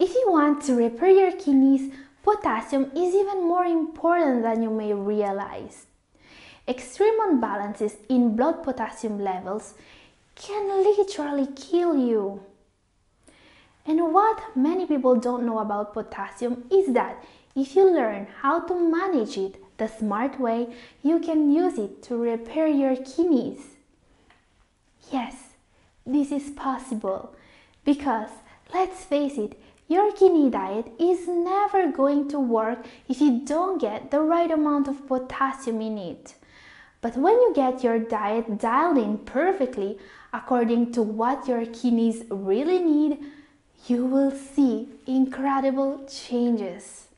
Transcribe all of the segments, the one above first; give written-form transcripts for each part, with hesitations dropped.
If you want to repair your kidneys, potassium is even more important than you may realize. Extreme imbalances in blood potassium levels can literally kill you. And what many people don't know about potassium is that if you learn how to manage it the smart way, you can use it to repair your kidneys. Yes, this is possible because, let's face it, your kidney diet is never going to work if you don't get the right amount of potassium in it. But when you get your diet dialed in perfectly according to what your kidneys really need, you will see incredible changes.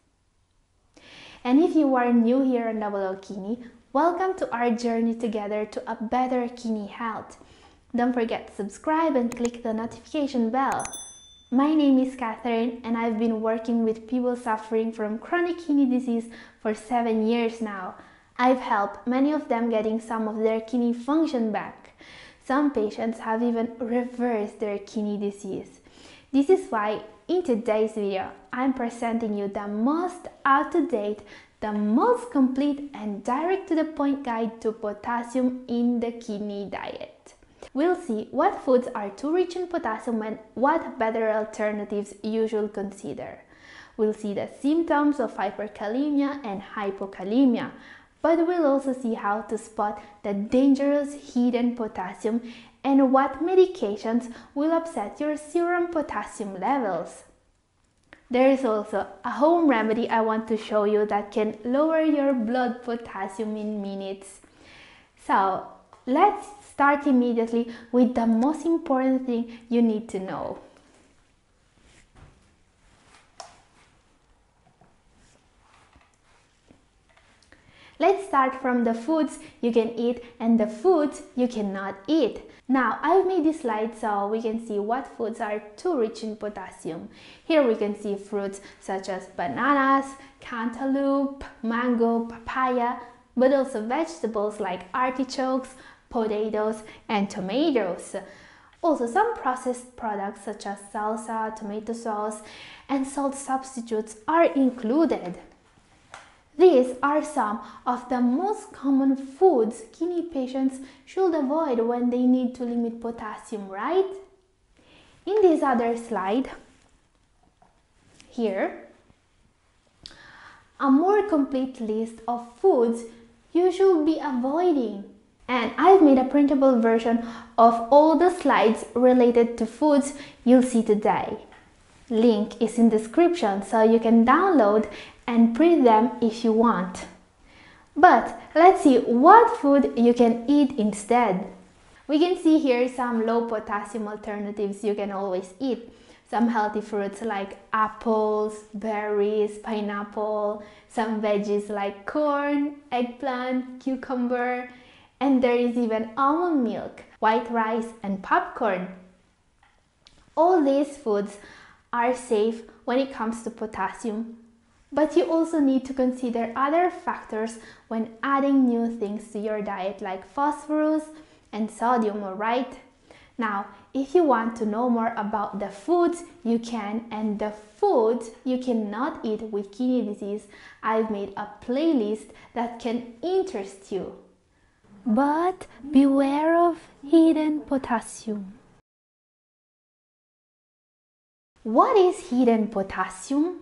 And if you are new here on 00kidney, welcome to our journey together to a better kidney health. Don't forget to subscribe and click the notification bell. My name is Catherine and I've been working with people suffering from chronic kidney disease for 7 years now. I've helped many of them getting some of their kidney function back. Some patients have even reversed their kidney disease. This is why, in today's video, I'm presenting you the most out-of-date, the most complete and direct-to-the-point guide to potassium in the kidney diet. We'll see what foods are too rich in potassium and what better alternatives you should consider. We'll see the symptoms of hyperkalemia and hypokalemia, but we'll also see how to spot the dangerous hidden potassium and what medications will upset your serum potassium levels. There is also a home remedy I want to show you that can lower your blood potassium in minutes. So let's start immediately with the most important thing you need to know. Let's start from the foods you can eat and the foods you cannot eat. Now, I've made this slide so we can see what foods are too rich in potassium. Here we can see fruits such as bananas, cantaloupe, mango, papaya, but also vegetables like artichokes, potatoes, and tomatoes. Also some processed products such as salsa, tomato sauce, and salt substitutes are included. These are some of the most common foods kidney patients should avoid when they need to limit potassium, right? In this other slide, here, a more complete list of foods you should be avoiding. And I've made a printable version of all the slides related to foods you'll see today. Link is in description, so you can download and print them if you want. But let's see what food you can eat instead. We can see here some low potassium alternatives you can always eat. Some healthy fruits like apples, berries, pineapple, some veggies like corn, eggplant, cucumber, and there is even almond milk, white rice, and popcorn. All these foods are safe when it comes to potassium, but you also need to consider other factors when adding new things to your diet like phosphorus and sodium, alright? Now, if you want to know more about the foods you can and the foods you cannot eat with kidney disease, I've made a playlist that can interest you. But beware of hidden potassium. What is hidden potassium?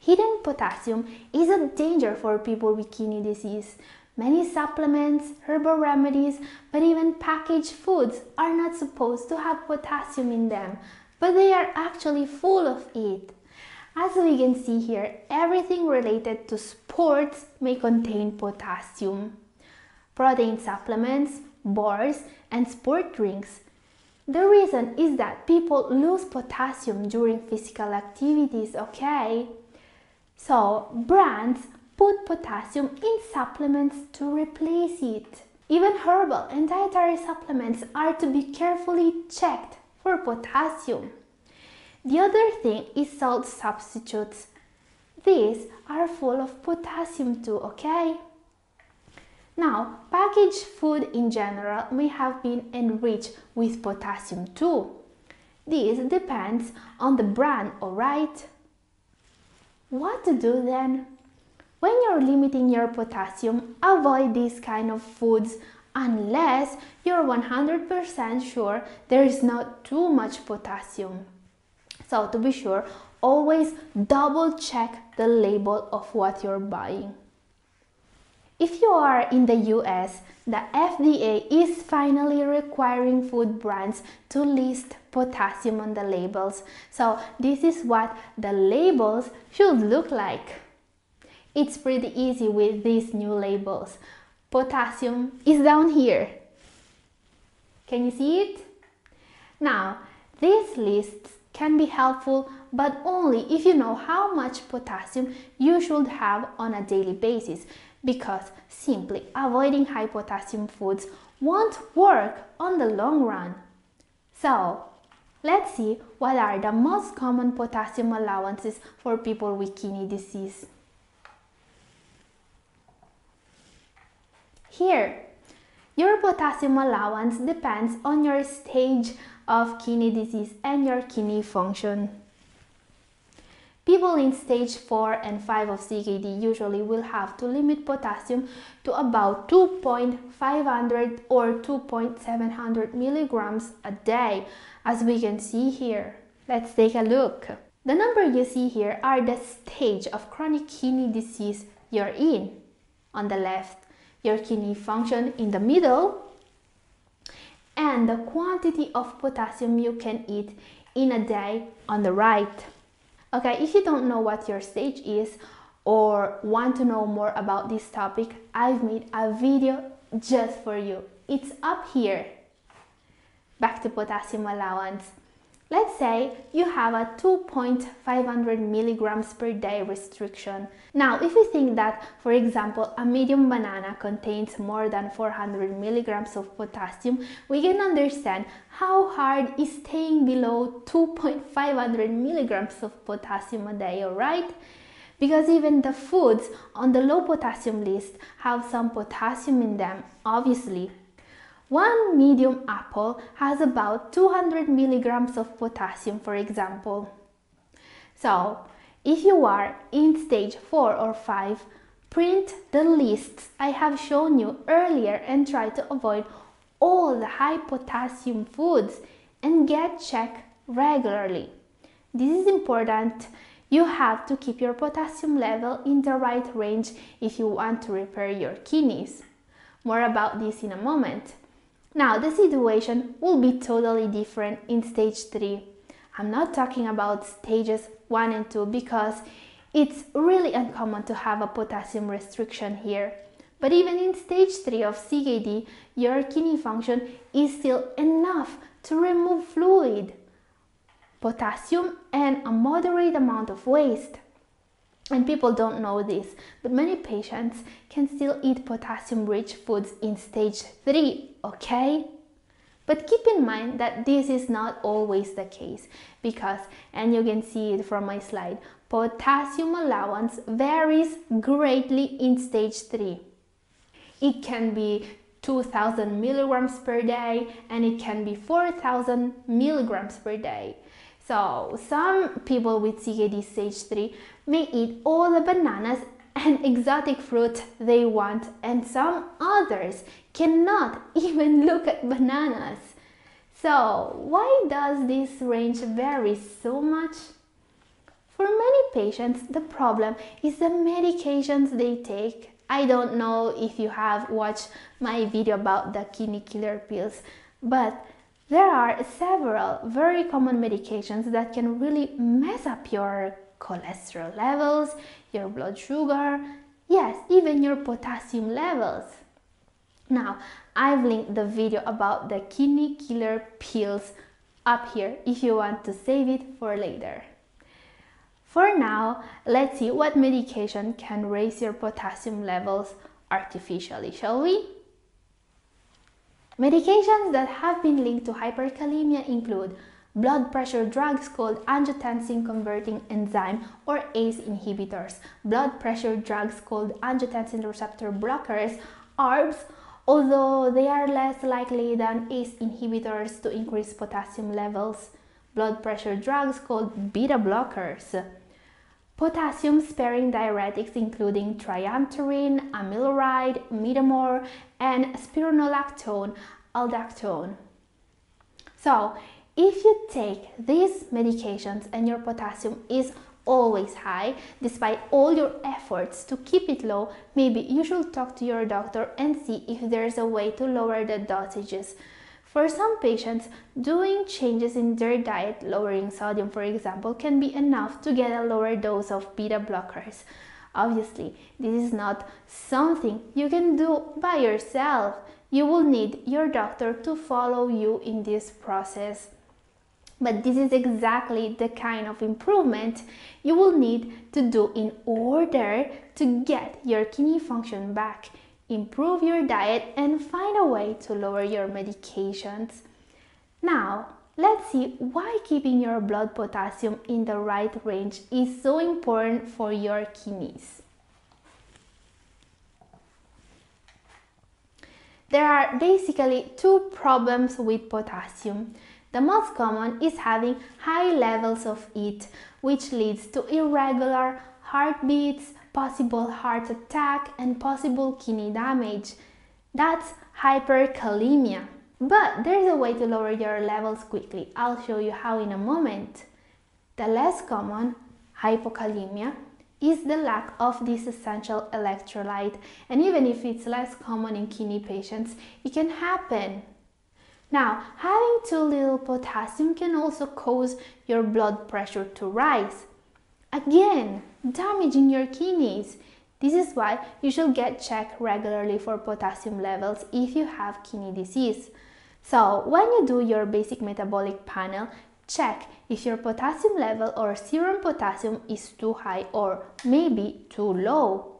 Hidden potassium is a danger for people with kidney disease. Many supplements, herbal remedies, but even packaged foods are not supposed to have potassium in them, but they are actually full of it. As we can see here, everything related to sports may contain potassium. Protein supplements, bars, and sport drinks. The reason is that people lose potassium during physical activities, okay? So brands put potassium in supplements to replace it. Even herbal and dietary supplements are to be carefully checked for potassium. The other thing is salt substitutes. These are full of potassium too, okay? Now, packaged food in general may have been enriched with potassium too. This depends on the brand, alright? What to do then? When you're limiting your potassium, avoid these kind of foods unless you're 100% sure there is not too much potassium. So to be sure, always double check the label of what you're buying. If you are in the US, the FDA is finally requiring food brands to list potassium on the labels. So this is what the labels should look like. It's pretty easy with these new labels. Potassium is down here. Can you see it? Now, these lists can be helpful, but only if you know how much potassium you should have on a daily basis, because simply avoiding high potassium foods won't work on the long run. So, let's see what are the most common potassium allowances for people with kidney disease. Here, your potassium allowance depends on your stage of kidney disease and your kidney function. People in stage 4 and 5 of CKD usually will have to limit potassium to about 2.500 or 2.700 milligrams a day, as we can see here. Let's take a look. The numbers you see here are the stage of chronic kidney disease you're in. On the left, your kidney function in the middle, and the quantity of potassium you can eat in a day on the right. Okay, if you don't know what your stage is or want to know more about this topic, I've made a video just for you. It's up here. Back to potassium allowance. Let's say you have a 2.500 milligrams per day restriction. Now, if you think that, for example, a medium banana contains more than 400 milligrams of potassium, we can understand how hard is staying below 2.500 milligrams of potassium a day, alright? Because even the foods on the low potassium list have some potassium in them, obviously. One medium apple has about 200 milligrams of potassium, for example. So, if you are in stage 4 or 5, print the lists I have shown you earlier and try to avoid all the high potassium foods and get checked regularly. This is important. You have to keep your potassium level in the right range if you want to repair your kidneys. More about this in a moment. Now, the situation will be totally different in stage 3. I'm not talking about stages 1 and 2 because it's really uncommon to have a potassium restriction here. But even in stage 3 of CKD, your kidney function is still enough to remove fluid, potassium, and a moderate amount of waste. And people don't know this, but many patients can still eat potassium-rich foods in stage 3, okay? But keep in mind that this is not always the case because, and you can see it from my slide, potassium allowance varies greatly in stage 3. It can be 2,000 milligrams per day and it can be 4,000 milligrams per day. So, some people with CKD stage 3 may eat all the bananas and exotic fruit they want, and some others cannot even look at bananas. So, why does this range vary so much? For many patients, the problem is the medications they take. I don't know if you have watched my video about the kidney killer pills, but there are several very common medications that can really mess up your cholesterol levels, your blood sugar, yes, even your potassium levels. Now, I've linked the video about the kidney killer pills up here if you want to save it for later. For now, let's see what medication can raise your potassium levels artificially, shall we? Medications that have been linked to hyperkalemia include blood pressure drugs called angiotensin-converting enzyme or ACE inhibitors, blood pressure drugs called angiotensin receptor blockers, ARBs, although they are less likely than ACE inhibitors to increase potassium levels, blood pressure drugs called beta blockers. Potassium-sparing diuretics including triamterene, amiloride, midamor, and spironolactone, aldactone. So, if you take these medications and your potassium is always high, despite all your efforts to keep it low, maybe you should talk to your doctor and see if there's a way to lower the dosages. For some patients, doing changes in their diet, lowering sodium for example, can be enough to get a lower dose of beta blockers. Obviously, this is not something you can do by yourself. You will need your doctor to follow you in this process. But this is exactly the kind of improvement you will need to do in order to get your kidney function back. Improve your diet and find a way to lower your medications. Now, let's see why keeping your blood potassium in the right range is so important for your kidneys. There are basically two problems with potassium. The most common is having high levels of it, which leads to irregular heartbeats, possible heart attack, and possible kidney damage. That's hyperkalemia. But there's a way to lower your levels quickly. I'll show you how in a moment. The less common, hypokalemia, is the lack of this essential electrolyte, and even if it's less common in kidney patients, it can happen. Now, having too little potassium can also cause your blood pressure to rise, again damaging your kidneys. This is why you should get checked regularly for potassium levels if you have kidney disease. So, when you do your basic metabolic panel, check if your potassium level or serum potassium is too high or maybe too low.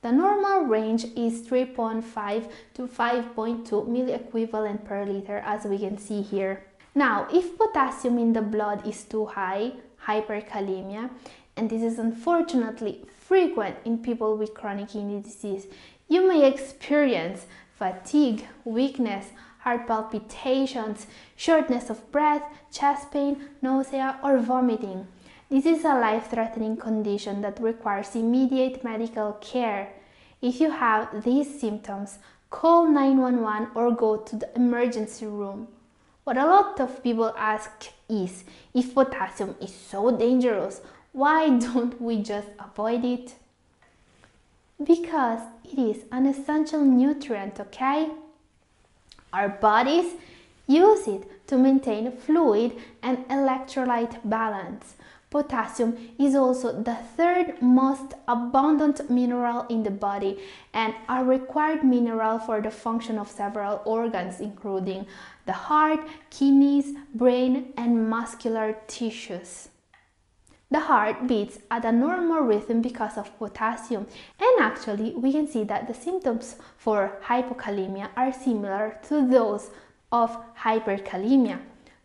The normal range is 3.5 to 5.2 milliequivalent per liter, as we can see here. Now, if potassium in the blood is too high, hyperkalemia, and this is unfortunately frequent in people with chronic kidney disease, you may experience fatigue, weakness, heart palpitations, shortness of breath, chest pain, nausea, or vomiting. This is a life-threatening condition that requires immediate medical care. If you have these symptoms, call 911 or go to the emergency room. What a lot of people ask is, if potassium is so dangerous, why don't we just avoid it? Because it is an essential nutrient, okay? Our bodies use it to maintain fluid and electrolyte balance. Potassium is also the third most abundant mineral in the body and a required mineral for the function of several organs, including the heart, kidneys, brain, and muscular tissues. The heart beats at a normal rhythm because of potassium, and actually we can see that the symptoms for hypokalemia are similar to those of hyperkalemia.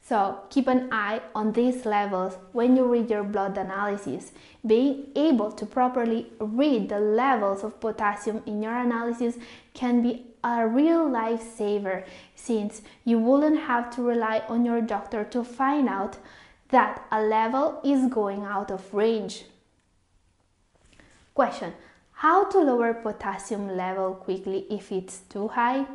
So keep an eye on these levels when you read your blood analysis. Being able to properly read the levels of potassium in your analysis can be a real lifesaver, since you wouldn't have to rely on your doctor to find out that a level is going out of range. Question: how to lower potassium level quickly if it's too high?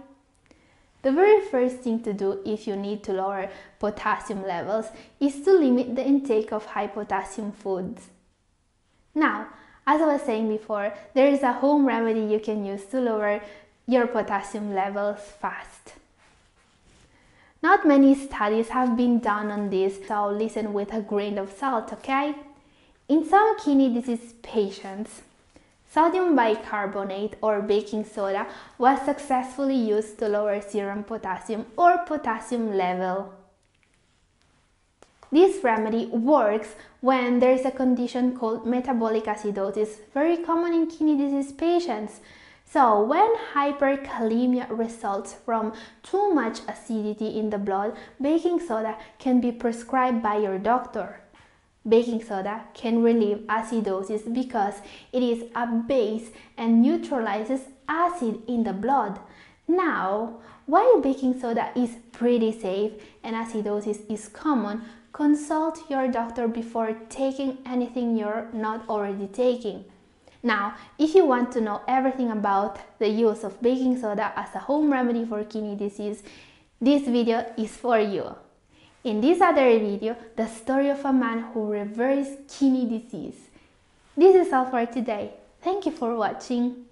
The very first thing to do if you need to lower potassium levels is to limit the intake of high potassium foods. Now, as I was saying before, there is a home remedy you can use to lower your potassium levels fast. Not many studies have been done on this, so listen with a grain of salt, okay? In some kidney disease patients, sodium bicarbonate or baking soda was successfully used to lower serum potassium or potassium level. This remedy works when there is a condition called metabolic acidosis, very common in kidney disease patients. So, when hyperkalemia results from too much acidity in the blood, baking soda can be prescribed by your doctor. Baking soda can relieve acidosis because it is a base and neutralizes acid in the blood. Now, while baking soda is pretty safe and acidosis is common, consult your doctor before taking anything you're not already taking. Now, if you want to know everything about the use of baking soda as a home remedy for kidney disease, this video is for you. In this other video, the story of a man who reversed kidney disease. This is all for today. Thank you for watching.